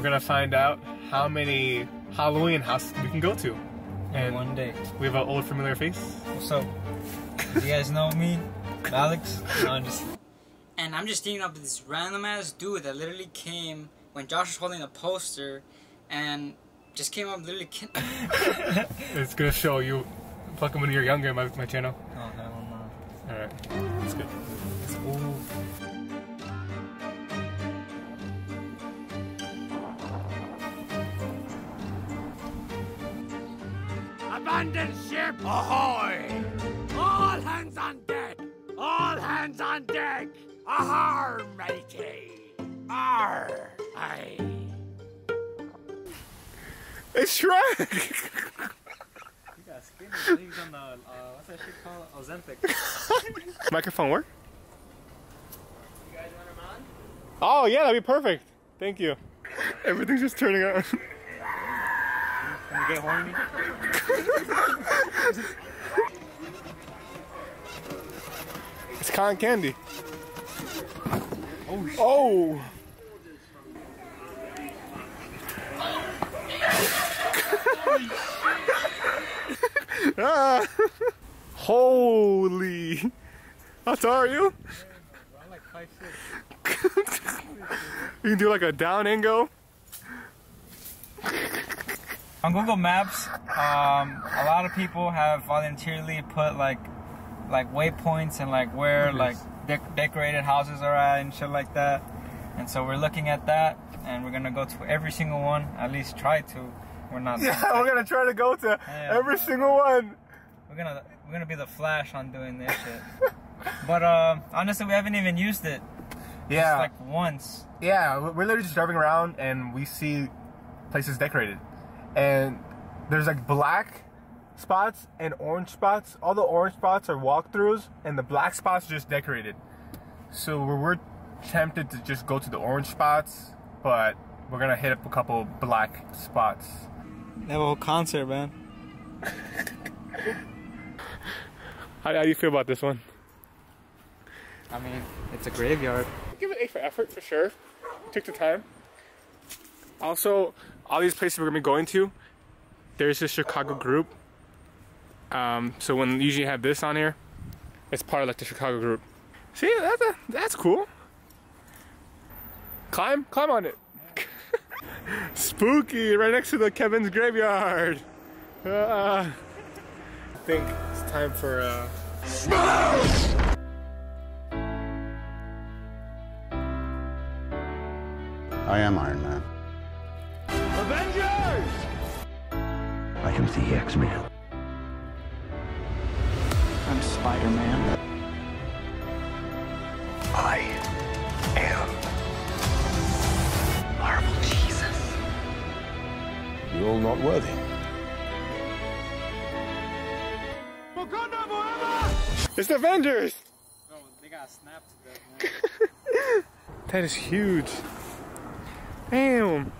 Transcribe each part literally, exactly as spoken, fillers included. we're gonna find out how many Halloween houses we can go to. And one day. We have an old familiar face. What's up? You guys know me, Alex. No, I'm just... And I'm just teaming up with this random ass dude that literally came when Josh was holding a poster, and just came up literally. It's gonna show you, fucking when you're younger, my my channel. Oh hell no! All right, let's go. Let's go. Abandoned ship, ahoy! All hands on deck! All hands on deck! Ahar, matey! Arr, aye. It's Shrek! You got skinny sleeves on the, uh, what's that shit called? Oh, Zenfix. Microphone work? You guys want them on? Oh, yeah, that'd be perfect. Thank you. Everything's just turning on. Can you get horny? It's cotton candy. Oh, shit. Oh. Ah. Holy. How tall are you? I'm like five six. You can do like a down and go. On Google Maps, um, a lot of people have voluntarily put like like waypoints and like where like de decorated houses are at and shit like that. And so we're looking at that, and we're gonna go to every single one. At least try to. We're not. Yeah, we're gonna try to go to yeah, every uh, single one. We're gonna we're gonna be the Flash on doing this shit. But uh, honestly, we haven't even used it. Yeah. Just like once. Yeah, we're literally just driving around and we see places decorated. And there's like black spots and orange spots. All the orange spots are walkthroughs, and the black spots are just decorated. So we're, we're tempted to just go to the orange spots, but we're gonna hit up a couple black spots. That whole concert, man. how, how do you feel about this one? I mean, it's a graveyard. Give it an A for effort for sure. Take the time. Also, all these places we're gonna be going to, there's a Chicago group. Um, so when usually have this on here, it's part of like the Chicago group. See, that's a, that's cool. Climb, climb on it. Spooky, right next to the Kevin's graveyard. Uh, I think it's time for uh. Smash! I am Iron Man. Avengers! I am the X-Man. I'm Spider-Man. I am Marvel Jesus. You're all not worthy. Wakanda forever! It's the Avengers! Oh, they got snapped to death. That is huge. Damn.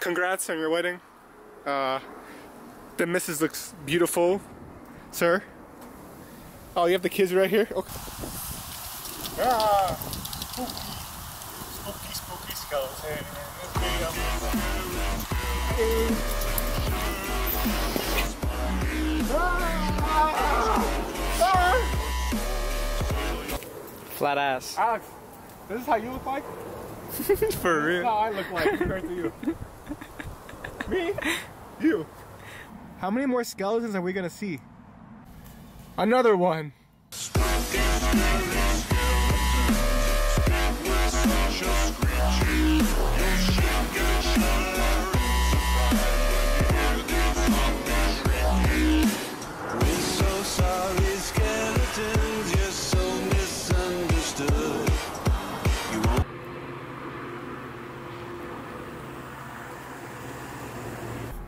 Congrats on your wedding. Uh, the missus looks beautiful, sir. Oh, you have the kids right here? Okay. Ah, spooky, spooky, spooky skulls. Hey, hey, hey. Flat ass. Alex, this is how you look like? For this real. Is how I look like compared to you. Me? You. How many more skeletons are we gonna see? Another one.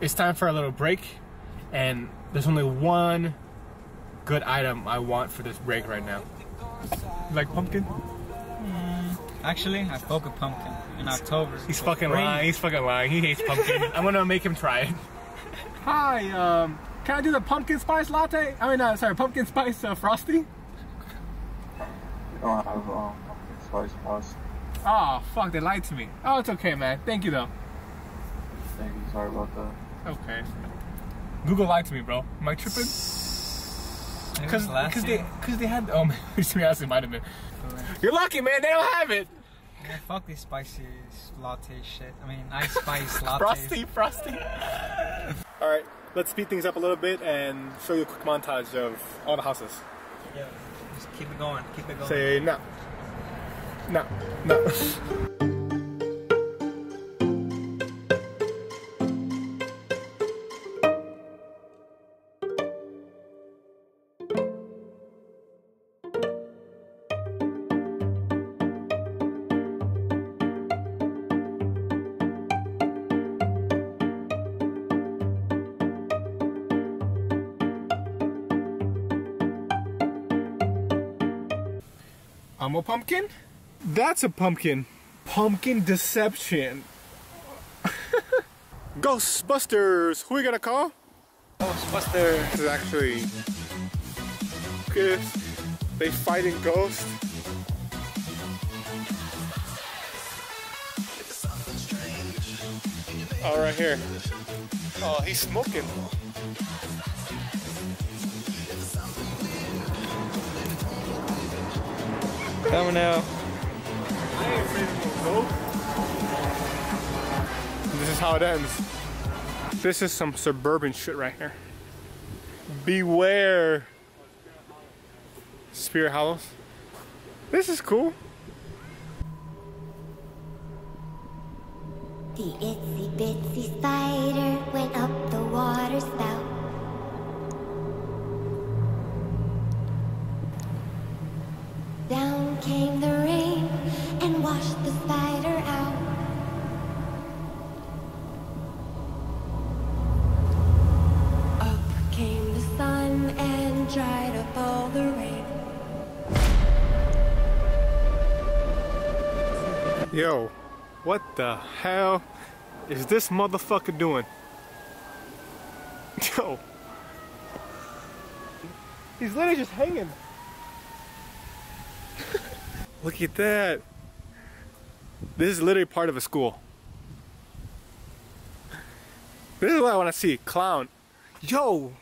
It's time for a little break, and there's only one good item I want for this break right now. You like pumpkin? Mm, Actually, I spoke a pumpkin in October. He's fucking crazy. lying. He's fucking lying. He hates pumpkin. I'm gonna make him try it. Hi, um, can I do the pumpkin spice latte? I mean, uh, sorry, pumpkin spice uh, frosty? I don't have um, pumpkin spice frosty. Oh, fuck, they lied to me. Oh, it's okay, man. Thank you, though. Thank you. Sorry about that. Okay. Google lied to me, bro. Am I tripping? Because they, they had... Oh, man. To be honest, it might have been. You're lucky, man. They don't have it. Man, fuck these spicy latte shit. I mean, ice spice latte. Frosty, frosty. All right, let's speed things up a little bit and show you a quick montage of all the houses. Yeah, just keep it going. Keep it going. Say no. No. No. I'm a pumpkin? That's a pumpkin. Pumpkin deception. Ghostbusters! Who are we gonna call? Ghostbusters! This is actually... They fighting ghosts. Oh, right here. Oh, he's smoking. Thumbnail. I ain't afraid of no. This is how it ends. This is some suburban shit right here. Beware. Spirit Hollows. This is cool. The itsy bitsy spider went up the water spout. Down came the rain and washed the spider out. Up came the sun and dried up all the rain. Yo, what the hell is this motherfucker doing? Yo. He's literally just hanging. Look at that. This is literally part of a school. This is what I want to see. Clown. Yo.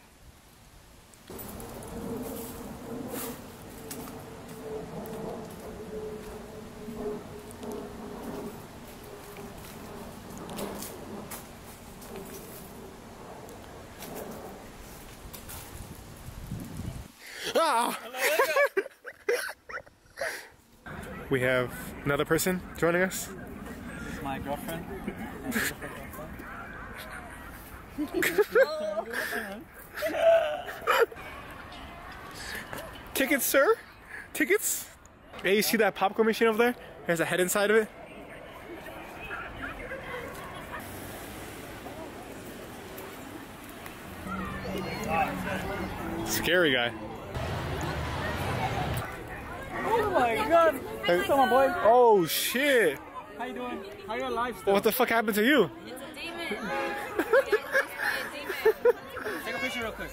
Ah. We have another person joining us. This is my girlfriend. Tickets, sir? Tickets? Hey, you see that popcorn machine over there? There's a head inside of it. Scary guy. Oh my god! Hey, someone, boy. Oh shit! How you doing? How your life still? What the fuck happened to you? It's a demon. Take a picture real quick.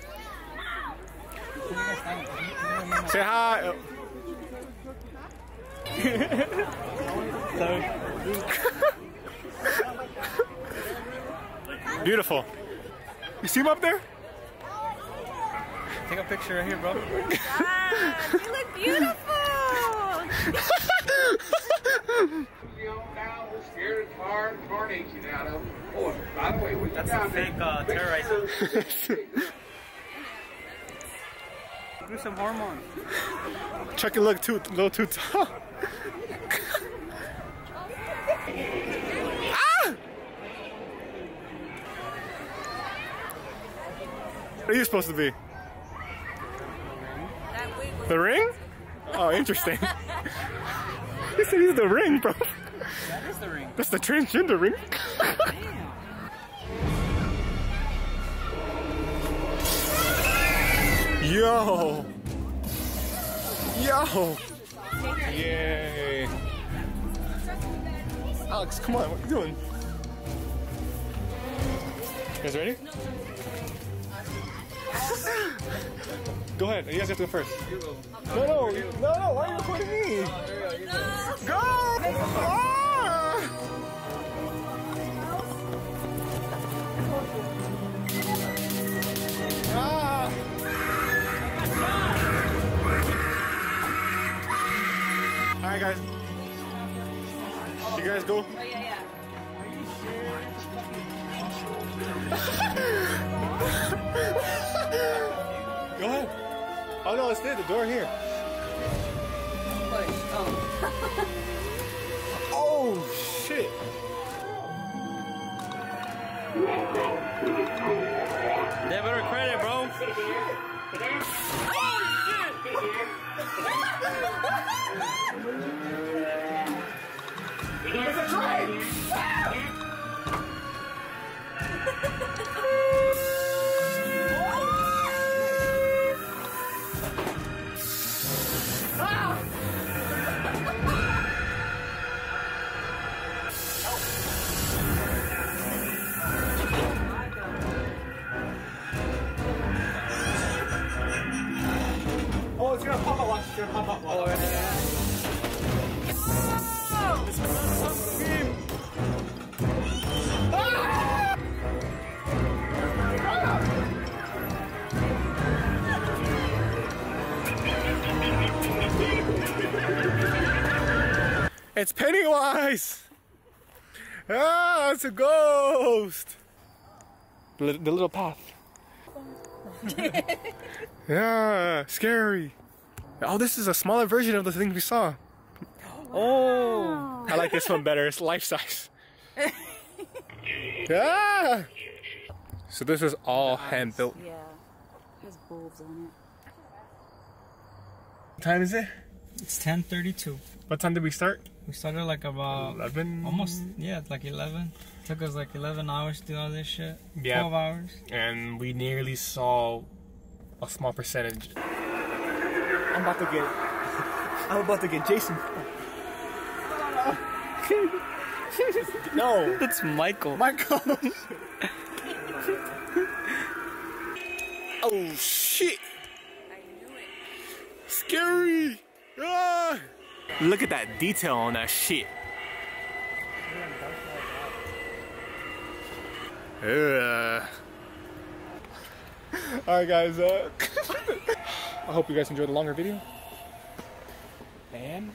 Say hi. Beautiful. You see him up there? Take a picture right here, bro. Ah, you look beautiful. That's a fake uh, terrorism. Do some hormones. Chuck a look too, little too tall. Ah! What are you supposed to be? The ring? Oh, interesting. He said he's the ring, bro. That is the ring. That's the transgender ring. Damn. Yo. Yo. Yay. Alex, come on, what are you doing? You guys ready? Go ahead, you guys have to go first. No, no, you, no, no, why are you recording me? Go! Ah! Alright guys, you guys go? Oh yeah, yeah. Are you sure? Go ahead. Oh no, it's there, the door here. Oh, oh shit. They better credit, bro. Oh shit! There's a train! Oh, it's gonna pop up, watch, it's gonna pop up. Oh, yeah. It's Pennywise! Ah, it's a ghost! The, the little path. Yeah, scary. Oh, this is a smaller version of the thing we saw. Oh! I like this one better, it's life size. Ah! So this is all nice. Hand built. Yeah, there's bulbs on it. What time is it? It's ten thirty-two. What time did we start? We started like about eleven. Almost, yeah, like eleven. It took us like eleven hours to do all this shit. Yeah. Twelve hours. And we nearly saw a small percentage. I'm about to get. I'm about to get Jason. No, that's Michael. Michael. Oh shit! I knew it. Scary. Ah! Look at that detail on that shit. Uh. Alright guys, uh, I hope you guys enjoyed the longer video. Man.